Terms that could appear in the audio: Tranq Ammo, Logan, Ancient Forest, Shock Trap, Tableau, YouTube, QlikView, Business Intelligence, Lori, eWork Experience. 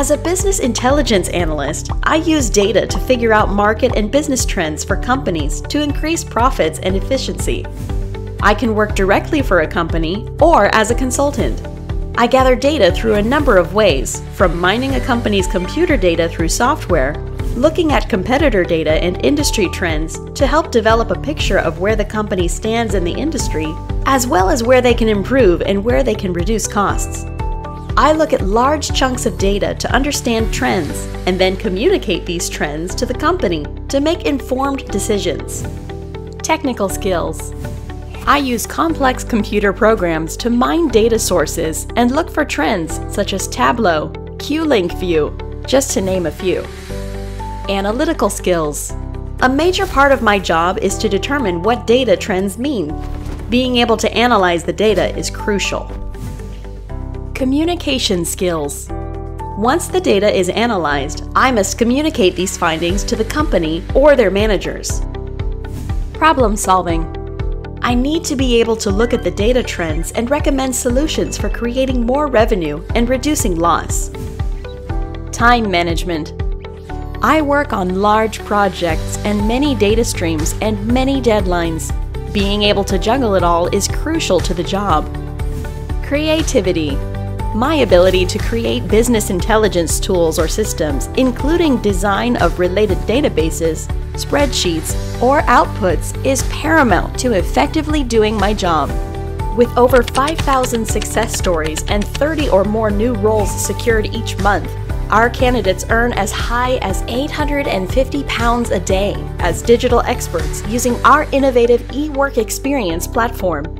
As a business intelligence analyst, I use data to figure out market and business trends for companies to increase profits and efficiency. I can work directly for a company or as a consultant. I gather data through a number of ways, from mining a company's computer data through software, looking at competitor data and industry trends to help develop a picture of where the company stands in the industry, as well as where they can improve and where they can reduce costs. I look at large chunks of data to understand trends and then communicate these trends to the company to make informed decisions. Technical skills. I use complex computer programs to mine data sources and look for trends such as Tableau, QlikView, just to name a few. Analytical skills. A major part of my job is to determine what data trends mean. Being able to analyze the data is crucial. Communication skills. Once the data is analyzed, I must communicate these findings to the company or their managers. Problem solving. I need to be able to look at the data trends and recommend solutions for creating more revenue and reducing loss. Time management. I work on large projects and many data streams and many deadlines. Being able to juggle it all is crucial to the job. Creativity. My ability to create business intelligence tools or systems, including design of related databases, spreadsheets, or outputs, is paramount to effectively doing my job. With over 5,000 success stories and 30 or more new roles secured each month, our candidates earn as high as £850 a day as digital experts using our innovative eWork Experience platform.